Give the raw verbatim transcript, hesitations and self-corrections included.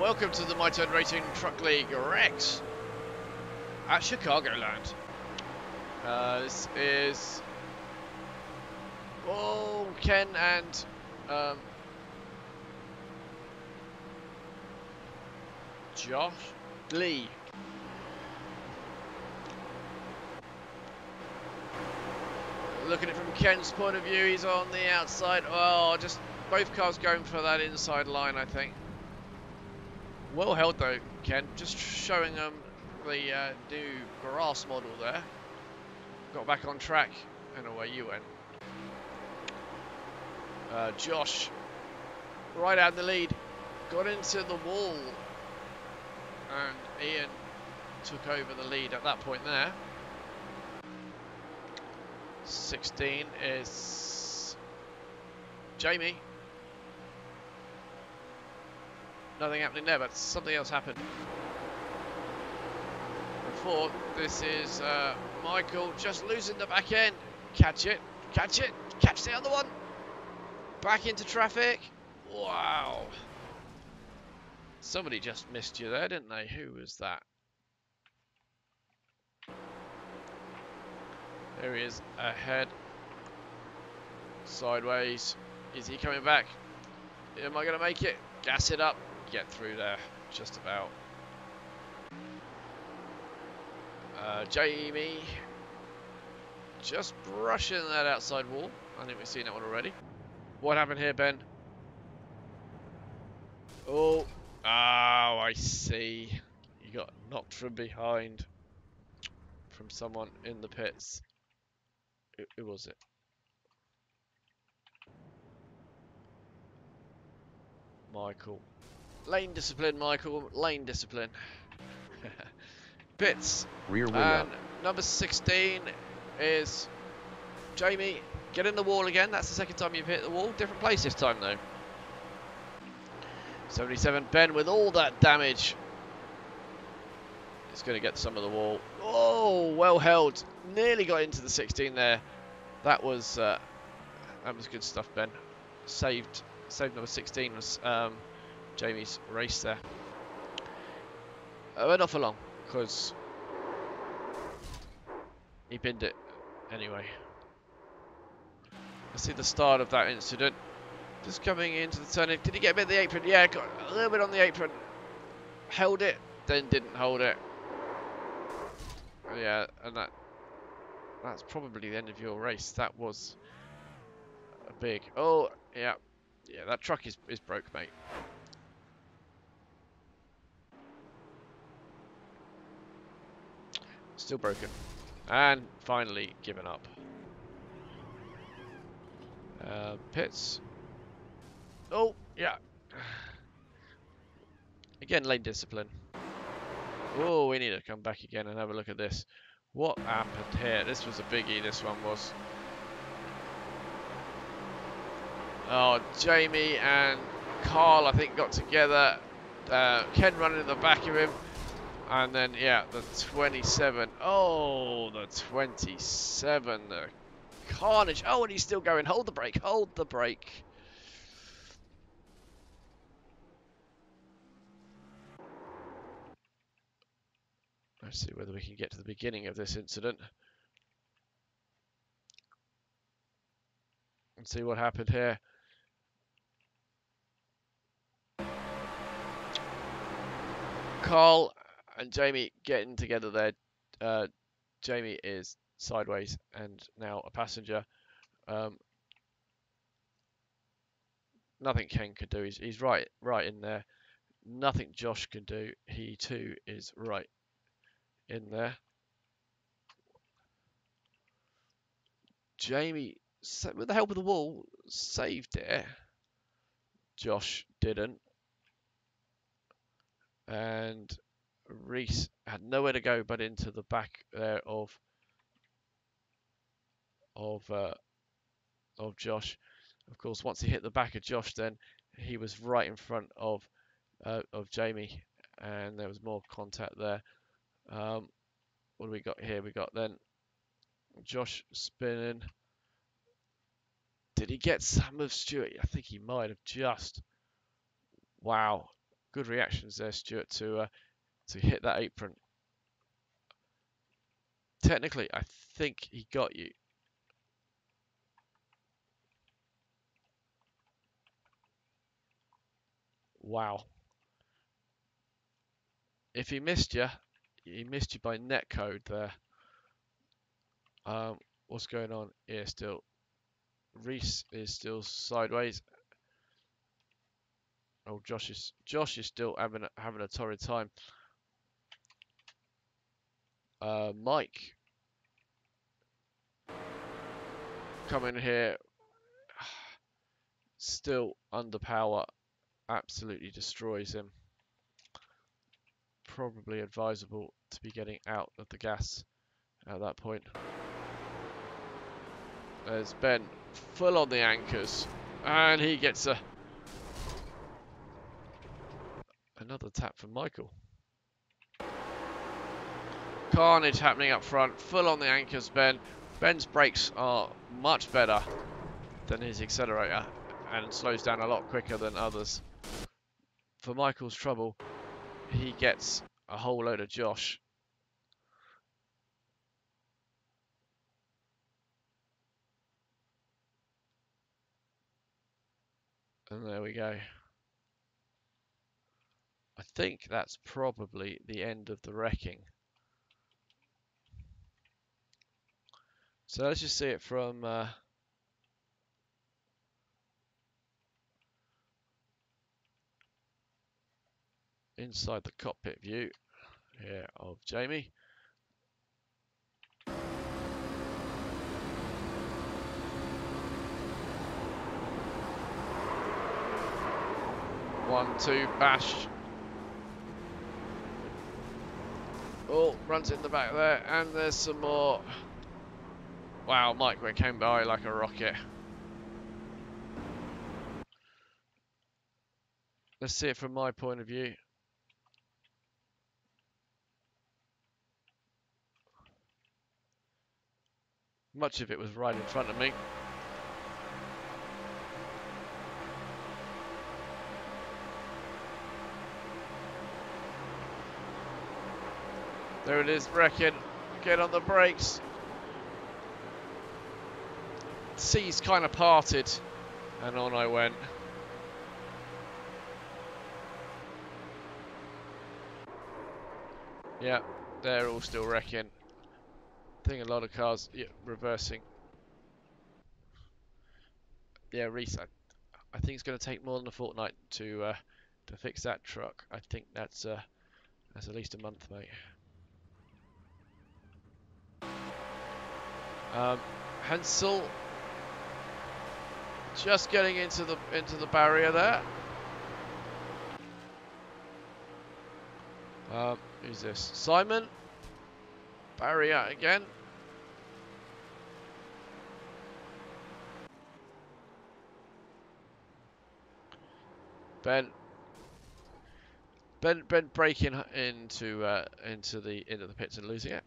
Welcome to the MyTurn Racing Truck League, Wrecks, at Chicagoland. Uh, this is... Oh, Ken and... Um, Josh Lee. Looking at it from Ken's point of view, he's on the outside. Oh, just both cars going for that inside line, I think. Well held though, Ken. Just showing them the uh, new grass model there. Got back on track and away you went. Uh, Josh, right out in the lead, got into the wall, and Ian took over the lead at that point there. sixteen is Jamie. Nothing happening there, but something else happened. Before, this is uh, Michael just losing the back end. Catch it, catch it, catch the other one. Back into traffic. Wow. Somebody just missed you there, didn't they? Who was that? There he is, ahead. Sideways. Is he coming back? Am I going to make it? Gas it up. Get through there. Just about. Uh, Jamie. Just brushing that outside wall. I think we've seen that one already. What happened here, Ben? Oh. Oh, I see. You got knocked from behind. From someone in the pits. Who, who was it? Michael. Lane discipline, Michael. Lane discipline. Pits. Rear wheel up. Number sixteen is Jamie. Get in the wall again. That's the second time you've hit the wall. Different place this time, though. seventy-seven, Ben, with all that damage. It's going to get some of the wall. Oh, well held. Nearly got into the sixteen there. That was uh, that was good stuff, Ben. Saved. Save number sixteen was um, Jamie's race there. I went off along because he pinned it anyway. I see the start of that incident. Just coming into the turn. Did he get a bit of the apron? Yeah, got a little bit on the apron. Held it, then didn't hold it. Yeah, and that that's probably the end of your race. That was a big. Oh, yeah. Yeah, that truck is, is broke, mate. Still broken. And finally given up. Uh, pits. Oh, yeah. Again, lane discipline. Oh, we need to come back again and have a look at this. What happened here? This was a biggie, this one was. Oh, Jamie and Carl, I think, got together. Uh, Ken running in the back of him. And then, yeah, the twenty-seven. Oh, the twenty-seven. The carnage. Oh, and he's still going. Hold the brake. Hold the brake. Let's see whether we can get to the beginning of this incident. And see what happened here. Carl and Jamie getting together there. Uh, Jamie is sideways and now a passenger. Um, nothing Ken could do. He's, he's right, right in there. Nothing Josh can do. He too is right in there. Jamie, with the help of the wall, saved it. Josh didn't. And Reese had nowhere to go but into the back there of of uh, of Josh. Of course, once he hit the back of Josh, then he was right in front of uh, of Jamie, and there was more contact there. Um, what do we got here? We got then Josh spinning. Did he get some of Stewart? I think he might have just. Wow. good reactions there, Stuart, to uh, to hit that apron. Technically, I think he got you. Wow. If he missed you, he missed you by netcode there. Um, what's going on here still? Reese is still sideways. Oh, Josh is Josh is still having a, having a torrid time. Uh, Mike coming here, still under power, absolutely destroys him. Probably advisable to be getting out of the gas at that point. There's Ben full on the anchors, and he gets a another tap from Michael. Carnage happening up front, full on the anchors, Ben. Ben's brakes are much better than his accelerator and slows down a lot quicker than others. For Michael's trouble, he gets a whole load of Josh. And there we go. I think that's probably the end of the wrecking. So let's just see it from uh, inside the cockpit view here of Jamie. One, two, bash. Oh, runs in the back there, and there's some more. Wow, Mike came by like a rocket. Let's see it from my point of view. Much of it was right in front of me. There it is, wrecking. Get on the brakes. Seas kind of parted, and on I went. Yeah, they're all still wrecking. I think a lot of cars, yeah, reversing. Yeah, Reese, I, I think it's going to take more than a fortnight to uh, to fix that truck. I think that's uh, that's at least a month, mate. Um, Hansel just getting into the into the barrier there. Um, who's this? Simon. Barrier again. Ben. Ben Ben breaking into uh, into the into the pits and losing it.